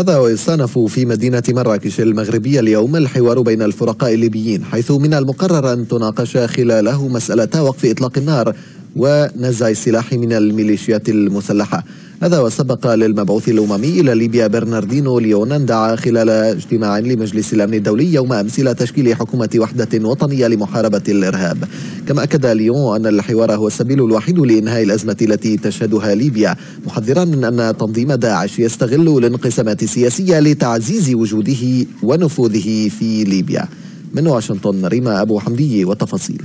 هذا ويصنف في مدينة مراكش المغربية اليوم الحوار بين الفرقاء الليبيين، حيث من المقرر أن تناقش خلاله مسألة وقف إطلاق النار ونزع السلاح من الميليشيات المسلحة. هذا وسبق للمبعوث الأممي إلى ليبيا برناردينو ليون أن دعا خلال اجتماع لمجلس الأمن الدولي يوم أمس إلى تشكيل حكومة وحدة وطنية لمحاربة الإرهاب. كما أكد ليون أن الحوار هو السبيل الوحيد لإنهاء الأزمة التي تشهدها ليبيا، محذرا من أن تنظيم داعش يستغل الانقسامات السياسية لتعزيز وجوده ونفوذه في ليبيا. من واشنطن ريما أبو حمدي والتفاصيل.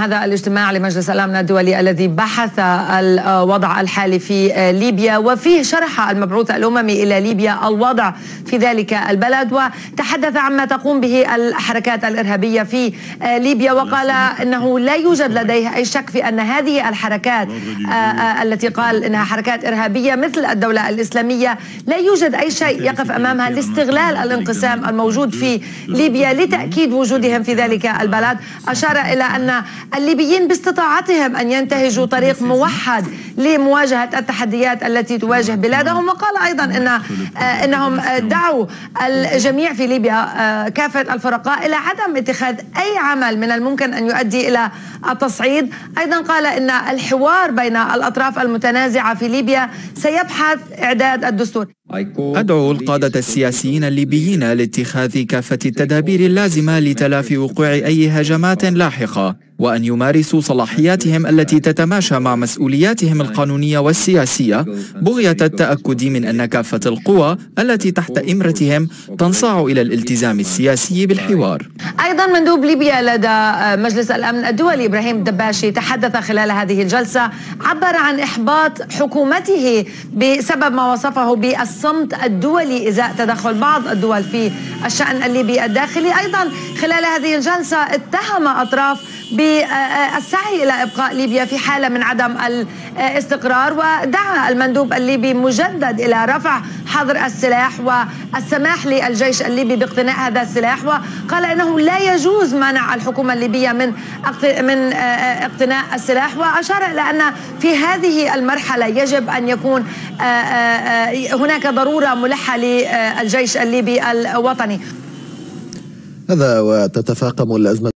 هذا الاجتماع لمجلس الأمن الدولي الذي بحث الوضع الحالي في ليبيا، وفيه شرح المبعوث الأممي إلى ليبيا الوضع في ذلك البلد، وتحدث عما تقوم به الحركات الإرهابية في ليبيا، وقال أنه لا يوجد لديه أي شك في أن هذه الحركات التي قال أنها حركات إرهابية مثل الدولة الإسلامية لا يوجد أي شيء يقف أمامها لاستغلال الانقسام الموجود في ليبيا لتأكيد وجودهم في ذلك البلد. أشار إلى أن الليبيين باستطاعتهم أن ينتهجوا طريق موحد لمواجهة التحديات التي تواجه بلادهم، وقال أيضا أنهم دعوا الجميع في ليبيا كافة الفرقاء إلى عدم اتخاذ أي عمل من الممكن أن يؤدي إلى التصعيد. أيضا قال أن الحوار بين الأطراف المتنازعة في ليبيا سيبحث إعداد الدستور. أدعو القادة السياسيين الليبيين لاتخاذ كافة التدابير اللازمة لتلافي وقوع أي هجمات لاحقة، وأن يمارسوا صلاحياتهم التي تتماشى مع مسؤولياتهم القانونية والسياسية، بغية التأكد من أن كافة القوى التي تحت إمرتهم تنصاع إلى الالتزام السياسي بالحوار. أيضا مندوب ليبيا لدى مجلس الأمن الدولي إبراهيم الدباشي تحدث خلال هذه الجلسة، عبر عن إحباط حكومته بسبب ما وصفه بالصمت الدولي إزاء تدخل بعض الدول في الشأن الليبي الداخلي. أيضا خلال هذه الجلسة اتهم أطراف بالسعي إلى إبقاء ليبيا في حالة من عدم الاستقرار، ودعا المندوب الليبي مجدد إلى رفع حظر السلاح والسماح للجيش الليبي باقتناء هذا السلاح، وقال أنه لا يجوز منع الحكومة الليبية من اقتناء السلاح، وأشار إلى أن في هذه المرحلة يجب أن يكون هناك ضرورة ملحة للجيش الليبي الوطني. هذا وتتفاقم الأزمة